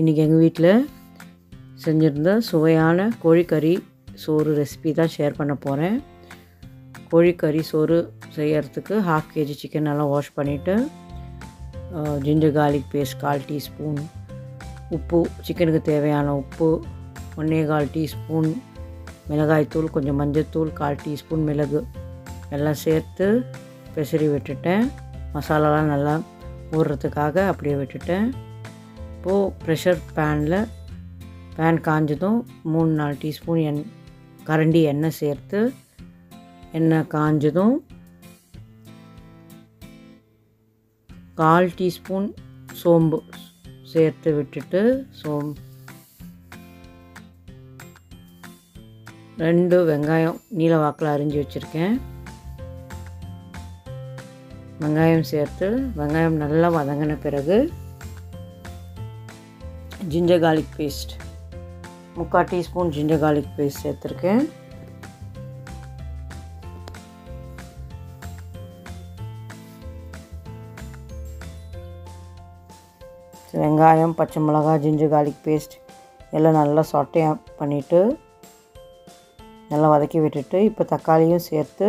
இன்றைக்கி எங்கள் வீட்டில் செஞ்சுருந்த சுவையான கோழிக்கறி சோறு ரெசிபி தான் ஷேர் பண்ண போகிறேன். கோழிக்கறி சோறு செய்கிறதுக்கு 1/2 kg சிக்கன் நல்லா வாஷ் பண்ணிவிட்டு, ஜிஞ்சர் கார்லிக் பேஸ்ட் 1/4 teaspoon, உப்பு, சிக்கனுக்கு தேவையான உப்பு 1.25 teaspoon, மிளகாய்த்தூள், கொஞ்சம் மஞ்சத்தூள், 1/4 teaspoon மிளகு எல்லாம் சேர்த்து பெசரி விட்டுட்டேன். மசாலாலாம் நல்லா ஊறுறதுக்காக அப்படியே விட்டுட்டேன். இப்போது ப்ரெஷர் பேன் காஞ்சதும் 3-4 teaspoon கரண்டி எண்ணெய் சேர்த்து, எண்ணெய் காஞ்சதும் 1/4 teaspoon சோம்பு சேர்த்து விட்டுட்டு, 2 வெங்காயம் நீல வாக்கில் அரிஞ்சு வச்சுருக்கேன், வெங்காயம் சேர்த்து, வெங்காயம் நல்லா வதங்கின பிறகு ginger garlic paste 3/4 teaspoon ginger garlic paste சேர்த்துருக்கேன். வெங்காயம், பச்சை மிளகாய், ஜிஞ்சர் கார்லிக் பேஸ்ட் எல்லாம் நல்லா சாட்டே பண்ணிவிட்டு நல்லா வதக்கி விட்டுட்டு, இப்போ தக்காளியும் சேர்த்து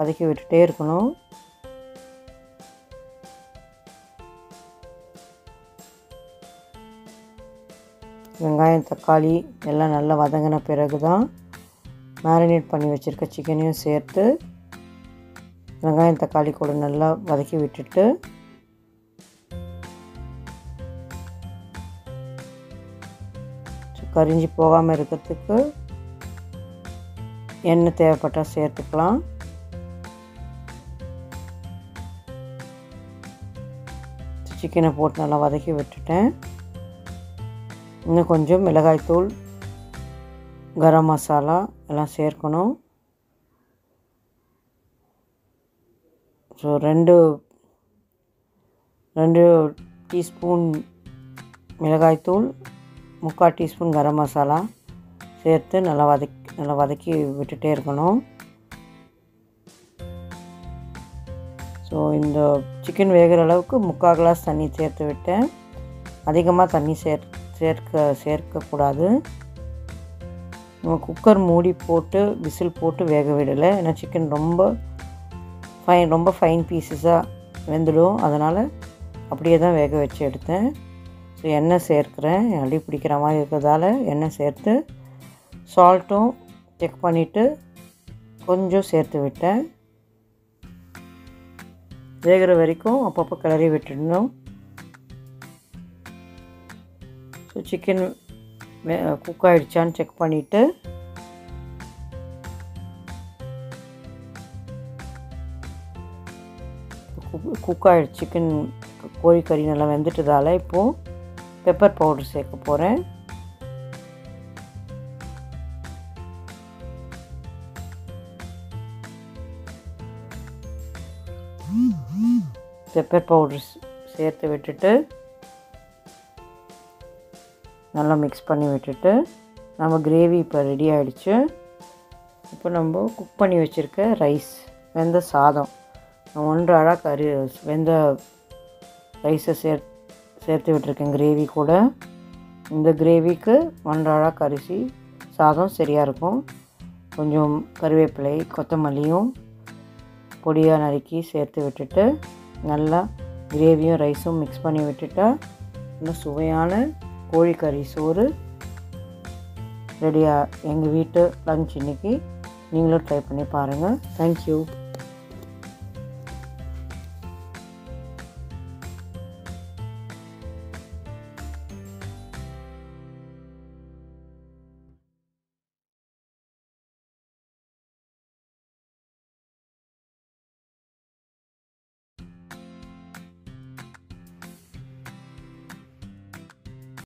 வதக்கி விட்டுட்டே இருக்கணும். வெங்காயம், தக்காளி எல்லாம் நல்லா வதங்கின பிறகு தான் மேரினேட் பண்ணி வச்சுருக்க சிக்கனையும் சேர்த்து வெங்காயம், தக்காளி கூட நல்லா வதக்கி விட்டுட்டு, கரிஞ்சு போகாமல் இருக்கிறதுக்கு எண்ணெய் தேவைப்பட்டால் சேர்த்துக்கலாம். சிக்கனை போட்டு நல்லா வதக்கி விட்டுட்டேன். இன்னும் கொஞ்சம் மிளகாய்த்தூள், கரம் மசாலா எல்லாம் சேர்க்கணும். ஸோ 2 teaspoon மிளகாய்த்தூள், 3/4 teaspoon கரம் மசாலா சேர்த்து நல்லா வதக்கி விட்டுட்டே இருக்கணும். ஸோ இந்த சிக்கன் வேகிற அளவுக்கு 3/4 glass தண்ணி சேர்த்து விட்டேன். அதிகமாக தண்ணி சேர்க்கக்கூடாது. நம்ம குக்கர் மூடி போட்டு விசில் போட்டு வேக விடலை, ஏன்னா சிக்கன் ரொம்ப ஃபைன் பீஸஸாக வெந்துடும். அதனால் அப்படியே தான் வேக வச்சு எடுத்தேன். ஸோ எண்ணெய் சேர்க்கிறேன், அடி பிடிக்கிற மாதிரி இருக்கிறதால எண்ணெய் சேர்த்து, சால்ட்டும் செக் பண்ணிவிட்டு கொஞ்சம் சேர்த்து விட்டேன். வேகிற வரைக்கும் அப்பப்போ கிளறி விட்டுடணும். ஸோ சிக்கன் குக் ஆகிடுச்சான்னு செக் பண்ணிவிட்டு, குக் ஆகிடுச்சு சிக்கன். கோழிக்கறி நல்லா வெந்துட்டதால் இப்போது பெப்பர் பவுடர் சேர்க்க போகிறேன். பெப்பர் பவுடர் சேர்த்து விட்டுட்டு நல்லா மிக்ஸ் பண்ணி விட்டுட்டு, நம்ம கிரேவி இப்போ ரெடி ஆகிடுச்சு. இப்போ நம்ம குக் பண்ணி வச்சுருக்க ரைஸ், வெந்த சாதம், 1 அழா கறி வெந்த ரைஸை சேர்த்து விட்டுருக்கேன் கிரேவி கூட. இந்த கிரேவிக்கு 1 அழா கரிசி சாதம் சரியாக இருக்கும். கொஞ்சம் கருவேப்பிலை, கொத்தமல்லியும் பொடியாக நறுக்கி சேர்த்து விட்டுட்டு, நல்லா கிரேவியும் ரைஸும் மிக்ஸ் பண்ணி விட்டுட்டா நல்லா சுவையான கோழிக்கறி சோறு ரெடியாக. எங்கள் வீட்டு லஞ்ச் இன்றைக்கி. நீங்களும் ட்ரை பண்ணி பாருங்கள். தேங்க்யூ.